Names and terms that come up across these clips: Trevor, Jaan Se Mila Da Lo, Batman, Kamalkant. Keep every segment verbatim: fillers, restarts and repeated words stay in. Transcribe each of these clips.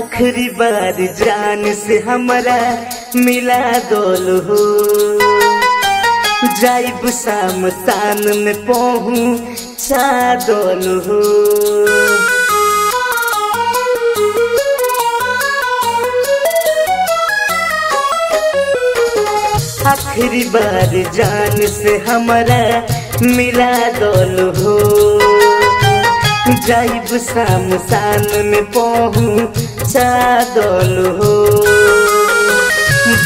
आखिरी बार जान से हमरा मिला दो लो। जाइब शाम तान में पहुँ चा दो लो। आखिरी बार जान से हमरा मिला दो लो। जाइब शाम शाम में पहुँ चा दो लो।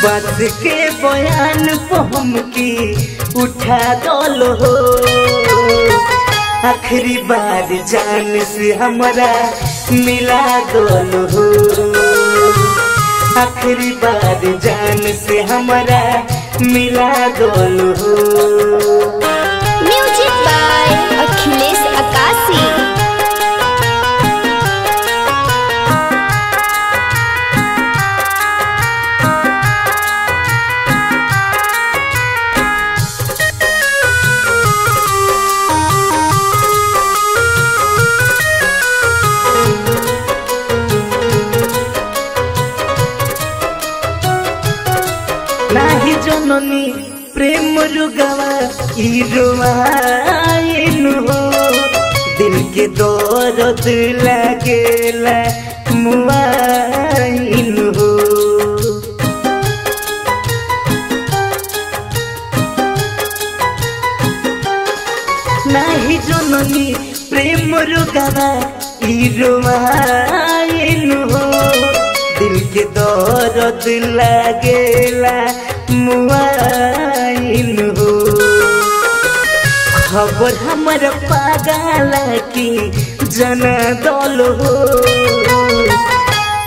बात के बयान पहुम की उठा दो लो। आखिरी बार जान से हमरा मिला दो लो। आखिरी बार जान से हमरा मिला दो लो। नाही जननी प्रेम रुगवा इरुवाएनु हो। दिल के दर्द लगेला मुआइनु हो। नाही जननी प्रेम रुगवा इरुवाएनु हो। दिल के दर्द लगेला मुआइन हो। खबर हमार पागल की जना दल हो।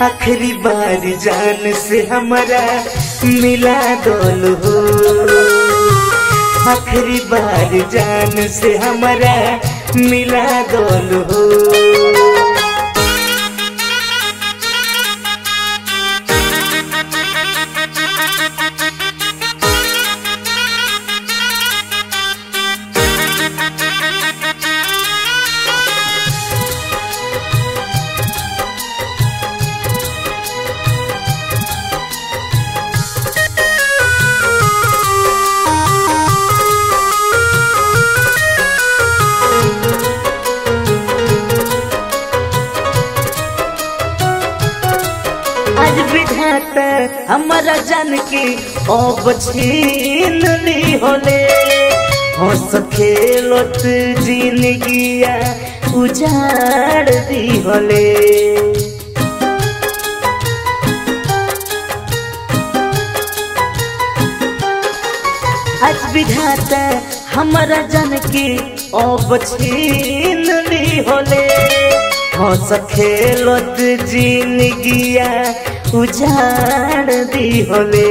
आखिरी बार जान से हमारा मिला दल हो। आखिरी बार जान से हमारा मिला दल हो। हमारा जान के अब छीन ली होले। हंस खेलत जिंदगिया उजाड़ दी होले। आज विधाता हमारा जान के अब छीन ली होले। हंस खेलत जिंदगिया उजाड़ दी होले।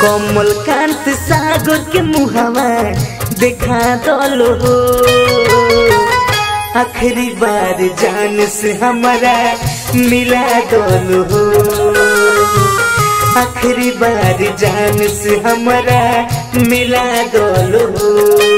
कमलकांत सागर के मुहावा देखा दो लो। आखिरी बार जान से हमारा मिला दो लो। आखिरी बार जान से हमारा मिला दो लो।